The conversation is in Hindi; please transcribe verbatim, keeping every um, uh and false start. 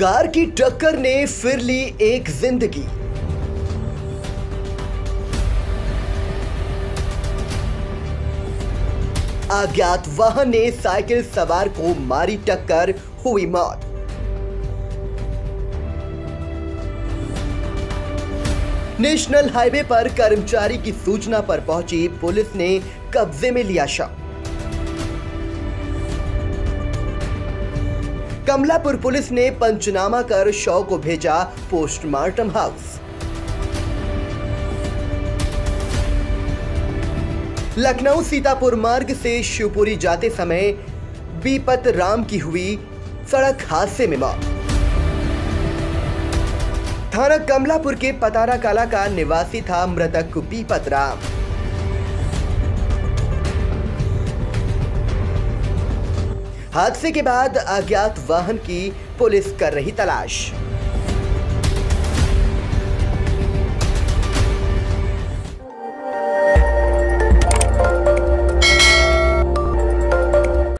कार की टक्कर ने फिर ली एक जिंदगी। अज्ञात वाहन ने साइकिल सवार को मारी टक्कर, हुई मौत। नेशनल हाईवे पर कर्मचारी की सूचना पर पहुंची पुलिस ने कब्जे में लिया शव। कमलापुर पुलिस ने पंचनामा कर शव को भेजा पोस्टमार्टम हाउस। लखनऊ सीतापुर मार्ग से शिवपुरी जाते समय बीपत राम की हुई सड़क हादसे में मौत। थाना कमलापुर के पतारा काला का निवासी था मृतक बीपत राम। हादसे के बाद अज्ञात वाहन की पुलिस कर रही तलाश।